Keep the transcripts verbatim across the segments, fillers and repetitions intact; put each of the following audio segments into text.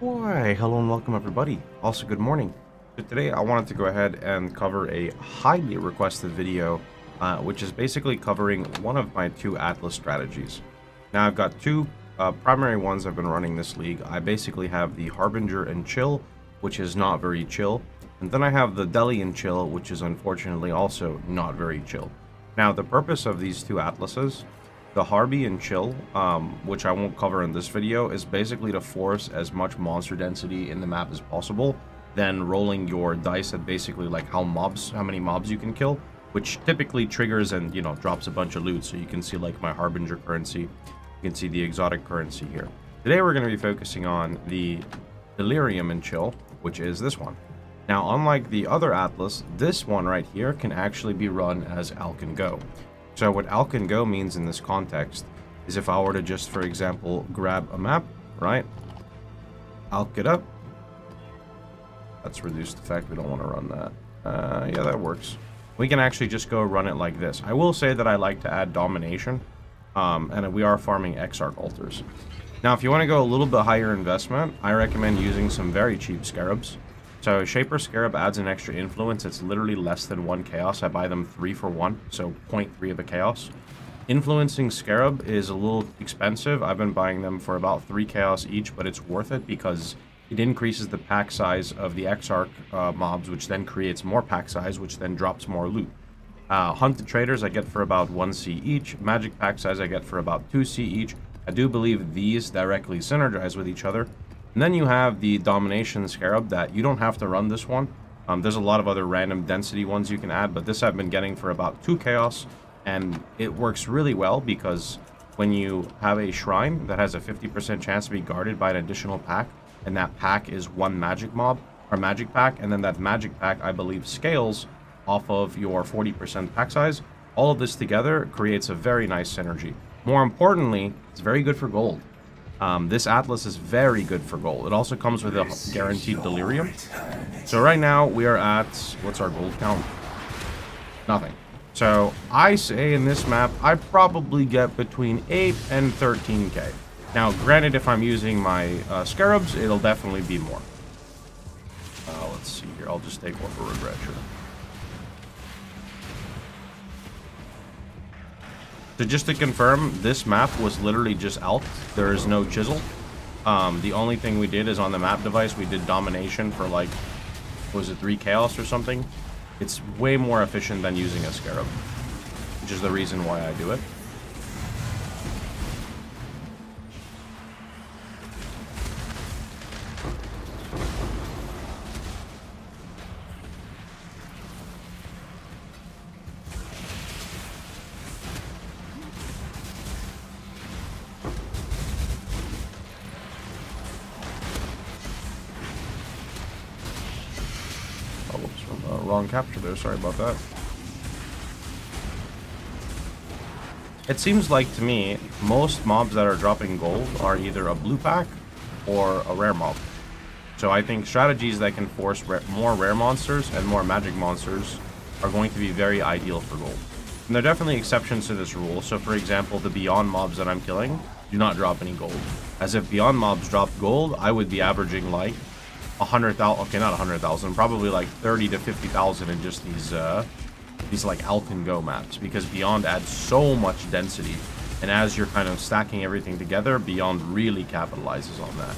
Why, hello and welcome everybody. Also, good morning. So today I wanted to go ahead and cover a highly requested video, uh, which is basically covering one of my two Atlas strategies. Now I've got two uh, primary ones I've been running this league. I basically have the Harbinger and Chill, which is not very chill. And then I have the Delian Chill, which is unfortunately also not very chill. Now the purpose of these two Atlases, the Harby and Chill, um, which I won't cover in this video, is basically to force as much monster density in the map as possible, then rolling your dice at basically like how mobs, how many mobs you can kill, which typically triggers and, you know, drops a bunch of loot. So you can see like my Harbinger currency, you can see the exotic currency here. Today we're going to be focusing on the Delirium and Chill, which is this one. Now, unlike the other Atlas, this one right here can actually be run as Alch and Go. So what Alch and Go means in this context is if I were to just, for example, grab a map, right? Alch it up. Let's reduce the fact we don't want to run that. Uh, yeah, that works. We can actually just go run it like this. I will say that I like to add domination, um, and we are farming Exarch Altars. Now, if you want to go a little bit higher investment, I recommend using some very cheap scarabs. So Shaper Scarab adds an extra influence. It's literally less than one chaos. I buy them three for one, so zero point three of a chaos. Influencing Scarab is a little expensive. I've been buying them for about three chaos each, but it's worth it because it increases the pack size of the Exarch uh, mobs, which then creates more pack size, which then drops more loot. Uh, Hunted Traitors I get for about one C each. Magic pack size I get for about two C each. I do believe these directly synergize with each other. And then you have the Domination Scarab that you don't have to run this one. Um, there's a lot of other random density ones you can add, but this I've been getting for about two chaos. And it works really well because when you have a shrine that has a fifty percent chance to be guarded by an additional pack, and that pack is one magic mob or magic pack, and then that magic pack, I believe, scales off of your forty percent pack size. All of this together creates a very nice synergy. More importantly, it's very good for gold. Um, this Atlas is very good for gold. It also comes with a guaranteed delirium. So right now we are at, what's our gold count? Nothing. So I say in this map, I probably get between eight and thirteen K. Now, granted, if I'm using my uh, scarabs, it'll definitely be more. Uh, let's see here. I'll just take one for regret here. So just to confirm, this map was literally just Alch. There is no chisel. Um, the only thing we did is on the map device, we did domination for like, was it three chaos or something? It's way more efficient than using a scarab, which is the reason why I do it. Capture there, sorry about that. It seems like to me most mobs that are dropping gold are either a blue pack or a rare mob. So I think strategies that can force more rare monsters and more magic monsters are going to be very ideal for gold. And there are definitely exceptions to this rule. So for example, the beyond mobs that I'm killing do not drop any gold. As if beyond mobs dropped gold, I would be averaging like a hundred thousand, okay, not a hundred thousand, probably like thirty to fifty thousand in just these uh these like Alch and Go maps, because beyond adds so much density, and as you're kind of stacking everything together, beyond really capitalizes on that.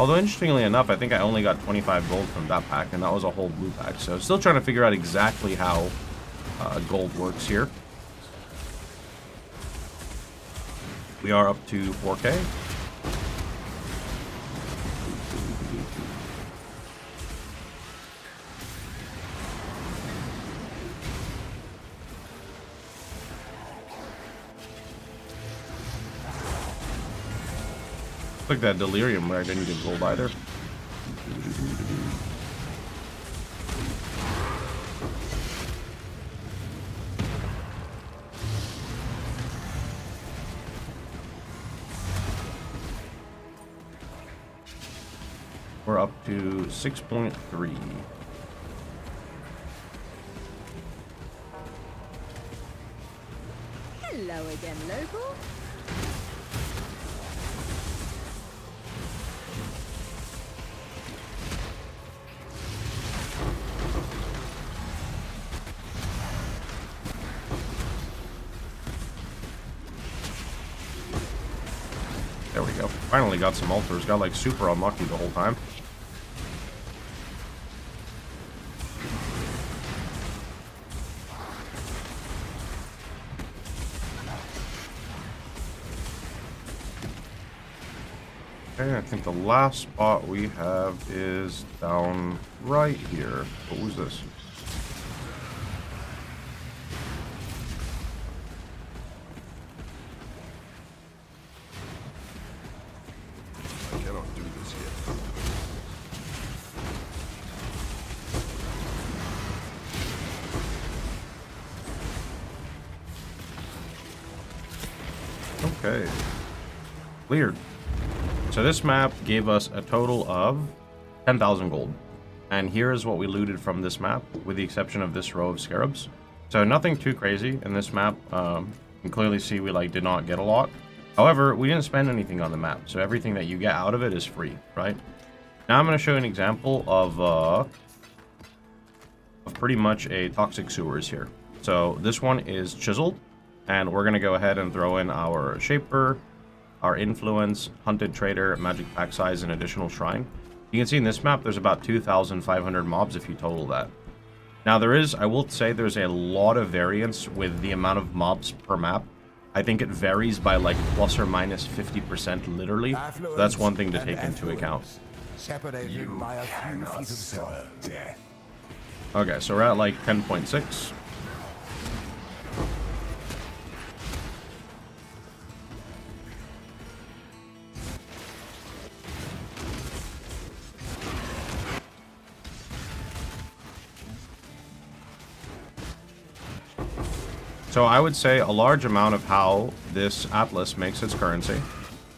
Although interestingly enough, I think I only got twenty-five gold from that pack, and that was a whole blue pack, so still trying to figure out exactly how uh, gold works here. We are up to four K. Like that delirium where I didn't get gold either. We're up to six point three. Hello again, local. There we go. Finally got some altars. Got like super unlucky the whole time. Okay, I think the last spot we have is down right here. What was this? Okay, cleared. So this map gave us a total of ten thousand gold. And here is what we looted from this map, with the exception of this row of scarabs. So nothing too crazy in this map. Um, you can clearly see we like did not get a lot. However, we didn't spend anything on the map. So everything that you get out of it is free, right? Now I'm going to show you an example of, uh, of pretty much a toxic sewers here. So this one is chiseled. And we're going to go ahead and throw in our Shaper, our Influence, Hunted Trader, Magic Pack Size, and Additional Shrine. You can see in this map, there's about two thousand five hundred mobs if you total that. Now there is, I will say, there's a lot of variance with the amount of mobs per map. I think it varies by like plus or minus fifty percent literally. So that's one thing to take into account. You cannot serve death. Okay, so we're at like ten point six. So I would say a large amount of how this Atlas makes its currency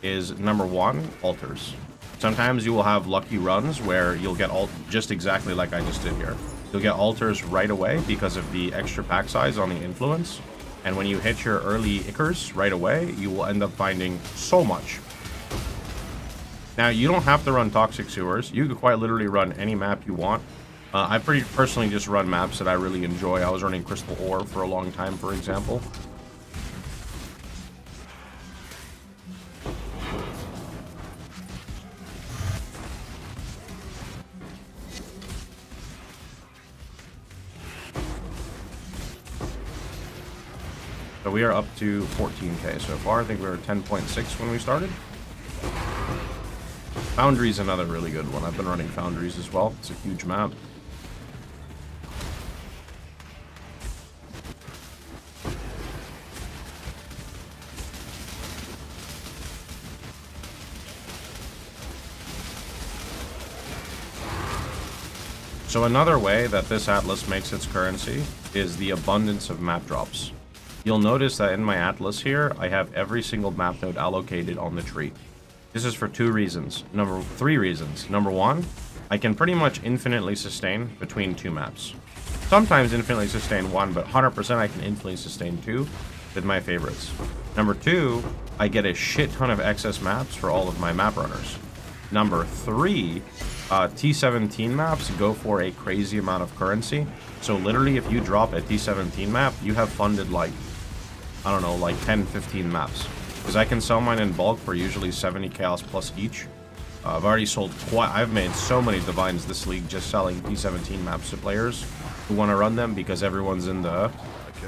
is, number one, altars. Sometimes you will have lucky runs where you'll get alt just exactly like I just did here. You'll get altars right away because of the extra pack size on the Influence. And when you hit your early Icarus right away, you will end up finding so much. Now, you don't have to run toxic sewers. You could quite literally run any map you want. Uh, I pretty personally just run maps that I really enjoy. I was running Crystal Ore for a long time, for example. So we are up to fourteen K so far. I think we were ten point six when we started. Foundry is another really good one. I've been running Foundries as well. It's a huge map. So another way that this Atlas makes its currency is the abundance of map drops. You'll notice that in my Atlas here, I have every single map node allocated on the tree. This is for two reasons. Number three reasons. Number one, I can pretty much infinitely sustain between two maps. Sometimes infinitely sustain one, but one hundred percent I can infinitely sustain two with my favorites. Number two, I get a shit ton of excess maps for all of my map runners. Number three, Uh, T seventeen maps go for a crazy amount of currency. So literally, if you drop a T seventeen map, you have funded like, I don't know, like ten, fifteen maps. Because I can sell mine in bulk for usually seventy chaos plus each. Uh, I've already sold quite, I've made so many divines this league just selling T seventeen maps to players who want to run them because everyone's in the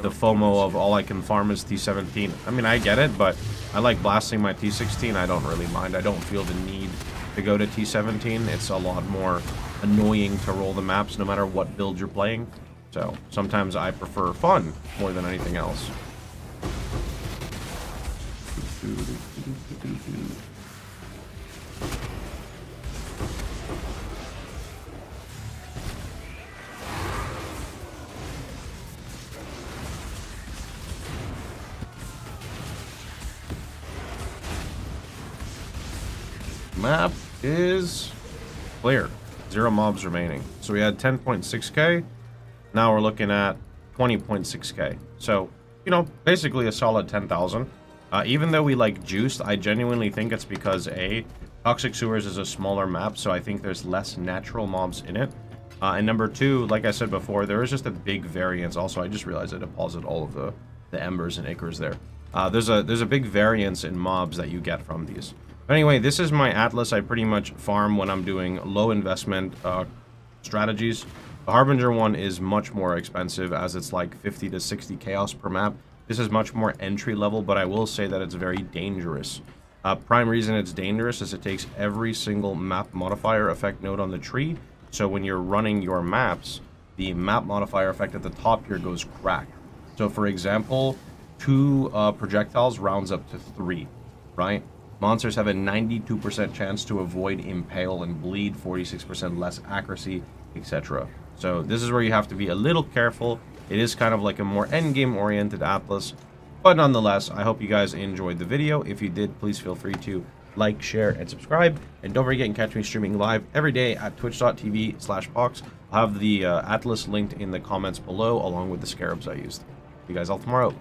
the FOMO of all I can farm is T seventeen. I mean, I get it, but I like blasting my T sixteen. I don't really mind. I don't feel the need to go to T seventeen. It's a lot more annoying to roll the maps no matter what build you're playing. So sometimes I prefer fun more than anything else. Map is clear. Zero mobs remaining. So we had ten point six K. Now we're looking at twenty point six K. So, you know, basically a solid ten thousand. Uh, even though we like juiced, I genuinely think it's because A, Toxic Sewers is a smaller map, so I think there's less natural mobs in it. Uh, and number two, like I said before, there is just a big variance. Also, I just realized I deposited all of the, the embers and acres there. Uh, there's a there's a big variance in mobs that you get from these. But anyway, this is my atlas. I pretty much farm when I'm doing low investment uh, strategies. The Harbinger one is much more expensive, as it's like fifty to sixty chaos per map. This is much more entry level, but I will say that it's very dangerous. Uh, prime reason it's dangerous is it takes every single map modifier effect node on the tree. So when you're running your maps, the map modifier effect at the top here goes cracked. So for example, two uh, projectiles rounds up to three, right? Monsters have a ninety-two percent chance to avoid impale and bleed, forty-six percent less accuracy, et cetera. So this is where you have to be a little careful. It is kind of like a more endgame oriented atlas. But nonetheless, I hope you guys enjoyed the video. If you did, please feel free to like, share, and subscribe. And don't forget, you can catch me streaming live every day at twitch dot t v slash pohx. I'll have the uh, atlas linked in the comments below, along with the scarabs I used. See you guys all tomorrow.